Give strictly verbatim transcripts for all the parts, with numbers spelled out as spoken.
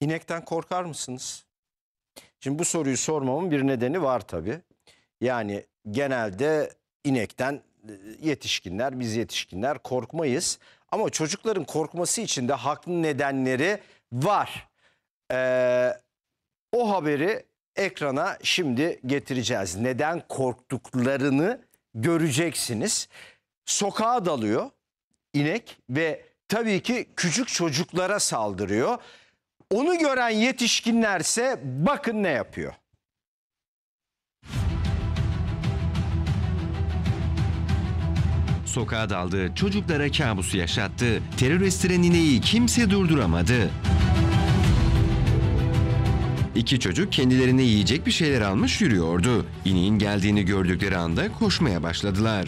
İnekten korkar mısınız? Şimdi bu soruyu sormamın bir nedeni var tabii. Yani genelde inekten yetişkinler, biz yetişkinler korkmayız. Ama çocukların korkması için de haklı nedenleri var. Ee, o haberi ekrana şimdi getireceğiz. Neden korktuklarını göreceksiniz. Sokağa dalıyor inek ve tabii ki küçük çocuklara saldırıyor. Onu gören yetişkinlerse bakın ne yapıyor. Sokağa daldı, çocuklara kabusu yaşattı. Teröristlerin ineği kimse durduramadı. İki çocuk kendilerine yiyecek bir şeyler almış yürüyordu. İneğin geldiğini gördükleri anda koşmaya başladılar.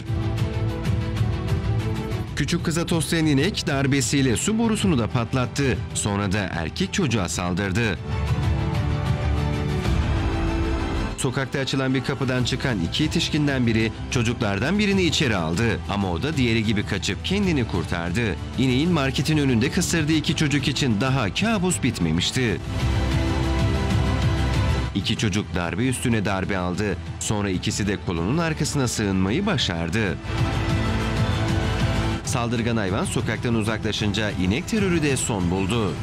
Küçük kıza toslayan inek darbesiyle su borusunu da patlattı. Sonra da erkek çocuğa saldırdı. Sokakta açılan bir kapıdan çıkan iki yetişkinden biri çocuklardan birini içeri aldı. Ama o da diğeri gibi kaçıp kendini kurtardı. İneğin marketin önünde kısırdığı iki çocuk için daha kabus bitmemişti. İki çocuk darbe üstüne darbe aldı. Sonra ikisi de kolonun arkasına sığınmayı başardı. Saldırgan hayvan sokaktan uzaklaşınca inek terörü de son buldu.